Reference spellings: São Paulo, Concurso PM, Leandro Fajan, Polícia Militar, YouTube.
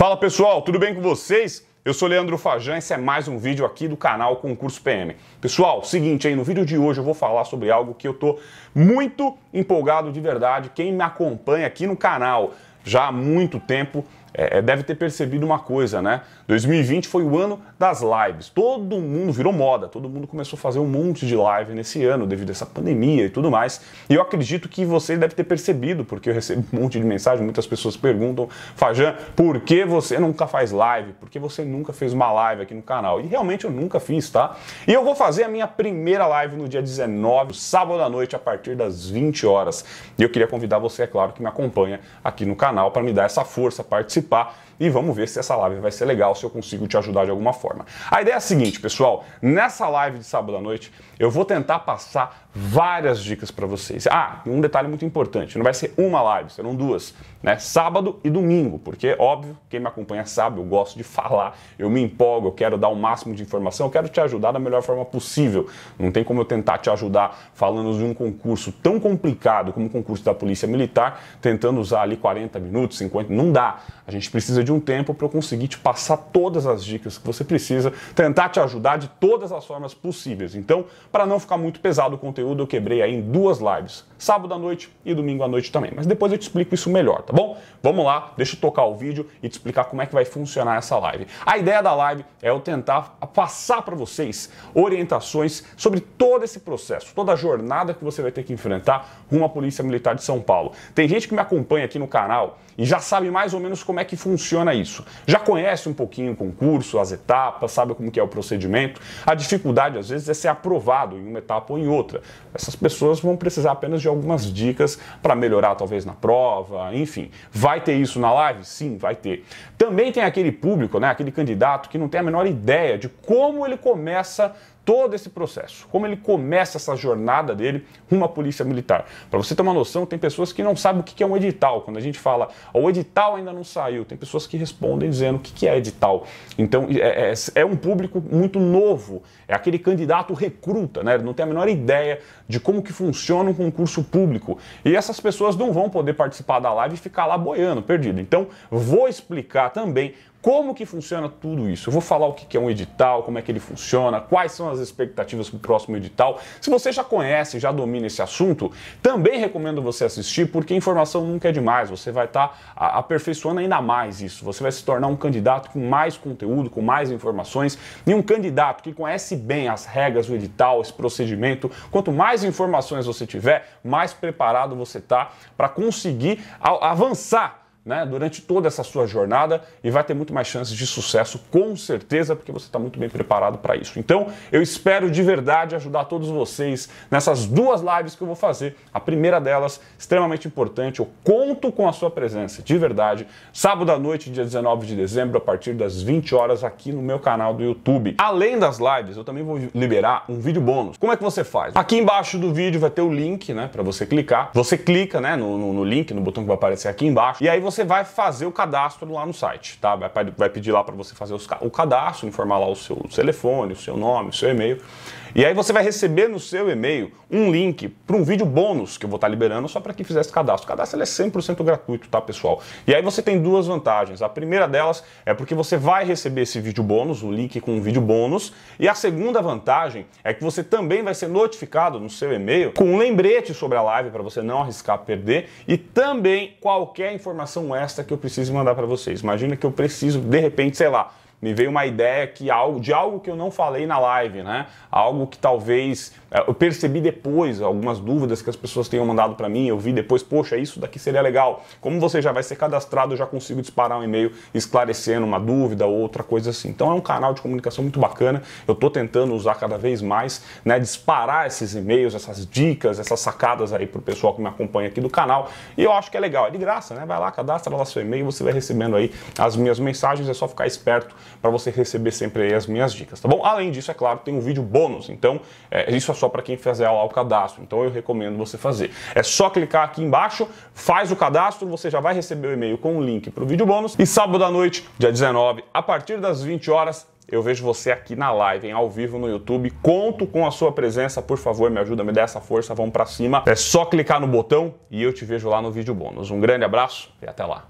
Fala pessoal, tudo bem com vocês? Eu sou Leandro Fajan e esse é mais um vídeo aqui do canal Concurso PM. Pessoal, seguinte, aí no vídeo de hoje eu vou falar sobre algo que eu tô muito empolgado de verdade. Quem me acompanha aqui no canal já há muito tempo deve ter percebido uma coisa, né? 2020 foi o ano das lives. Todo mundo virou moda, todo mundo começou a fazer um monte de live nesse ano devido a essa pandemia e tudo mais. E eu acredito que você deve ter percebido, porque eu recebo um monte de mensagem, muitas pessoas perguntam: Fajan, por que você nunca faz live? Por que você nunca fez uma live aqui no canal? E realmente eu nunca fiz, tá? E eu vou fazer a minha primeira live no dia 19, sábado à noite, a partir das 20 horas. E eu queria convidar você, é claro, que me acompanha aqui no canal para me dar essa força, participar, e vamos ver se essa live vai ser legal, se eu consigo te ajudar de alguma forma. A ideia é a seguinte, pessoal, nessa live de sábado à noite eu vou tentar passar várias dicas para vocês. Ah, um detalhe muito importante, não vai ser uma live, serão duas, né? Sábado e domingo, porque óbvio, quem me acompanha sabe, eu gosto de falar, eu me empolgo, eu quero dar o máximo de informação, eu quero te ajudar da melhor forma possível. Não tem como eu tentar te ajudar falando de um concurso tão complicado como o concurso da Polícia Militar, tentando usar ali 40 minutos, 50, não dá. A gente precisa de um tempo para eu conseguir te passar todas as dicas que você precisa, tentar te ajudar de todas as formas possíveis. Então, para não ficar muito pesado o conteúdo, eu quebrei aí em duas lives, sábado à noite e domingo à noite também. Mas depois eu te explico isso melhor, tá bom? Vamos lá, deixa eu tocar o vídeo e te explicar como é que vai funcionar essa live. A ideia da live é eu tentar passar para vocês orientações sobre todo esse processo, toda a jornada que você vai ter que enfrentar rumo à Polícia Militar de São Paulo. Tem gente que me acompanha aqui no canal e já sabe mais ou menos como é que funciona isso. Já conhece um pouquinho o concurso, as etapas, sabe como que é o procedimento. A dificuldade, às vezes, é ser aprovado em uma etapa ou em outra. Essas pessoas vão precisar apenas de algumas dicas para melhorar, talvez, na prova, enfim. Vai ter isso na live? Sim, vai ter. Também tem aquele público, né, aquele candidato que não tem a menor ideia de como ele começa todo esse processo, como ele começa essa jornada dele rumo à Polícia Militar. Para você ter uma noção, tem pessoas que não sabem o que é um edital. Quando a gente fala, o edital ainda não saiu, tem pessoas que respondem dizendo o que é edital. Então, é um público muito novo, é aquele candidato recruta, né? Ele não tem a menor ideia de como que funciona um concurso público. E essas pessoas não vão poder participar da live e ficar lá boiando, perdido. Então, vou explicar também como que funciona tudo isso. Eu vou falar o que é um edital, como é que ele funciona, quais são as expectativas para o próximo edital. Se você já conhece, já domina esse assunto, também recomendo você assistir, porque informação nunca é demais. Você vai estar aperfeiçoando ainda mais isso. Você vai se tornar um candidato com mais conteúdo, com mais informações, e um candidato que conhece bem as regras do edital, esse procedimento. Quanto mais informações você tiver, mais preparado você está para conseguir avançar, né, durante toda essa sua jornada, e vai ter muito mais chances de sucesso, com certeza, porque você está muito bem preparado para isso. Então, eu espero de verdade ajudar todos vocês nessas duas lives que eu vou fazer. A primeira delas, extremamente importante, eu conto com a sua presença, de verdade, sábado à noite, dia 19 de dezembro, a partir das 20 horas, aqui no meu canal do YouTube. Além das lives, eu também vou liberar um vídeo bônus. Como é que você faz? Aqui embaixo do vídeo vai ter o link, né, para você clicar. Você clica, né, no link, no botão que vai aparecer aqui embaixo, e aí você vai fazer o cadastro lá no site, tá? Vai pedir lá para você fazer o cadastro, informar lá o seu telefone, o seu nome, o seu e-mail. E aí você vai receber no seu e-mail um link para um vídeo bônus que eu vou estar liberando só para quem fizer esse cadastro. O cadastro é 100% gratuito, tá, pessoal? E aí você tem duas vantagens. A primeira delas é porque você vai receber esse vídeo bônus, o link com um vídeo bônus. E a segunda vantagem é que você também vai ser notificado no seu e-mail com um lembrete sobre a live para você não arriscar perder, e também qualquer informação extra que eu preciso mandar para vocês. Imagina que eu preciso, de repente, sei lá, me veio uma ideia de algo que eu não falei na live, né? Algo que talvez eu percebi depois, algumas dúvidas que as pessoas tenham mandado para mim, eu vi depois, poxa, isso daqui seria legal. Como você já vai ser cadastrado, eu já consigo disparar um e-mail esclarecendo uma dúvida ou outra coisa assim. Então é um canal de comunicação muito bacana, eu tô tentando usar cada vez mais, né? Disparar esses e-mails, essas dicas, essas sacadas aí pro pessoal que me acompanha aqui do canal, e eu acho que é legal, é de graça, né? Vai lá, cadastra lá seu e-mail, você vai recebendo aí as minhas mensagens, é só ficar esperto para você receber sempre aí as minhas dicas, tá bom? Além disso, é claro, tem um vídeo bônus, então isso é só para quem fizer lá o cadastro, então eu recomendo você fazer. É só clicar aqui embaixo, faz o cadastro, você já vai receber o e-mail com o link para o vídeo bônus, e sábado à noite, dia 19, a partir das 20 horas, eu vejo você aqui na live, hein, ao vivo no YouTube. Conto com a sua presença, por favor, me ajuda, me dá essa força, vamos para cima. É só clicar no botão e eu te vejo lá no vídeo bônus. Um grande abraço e até lá.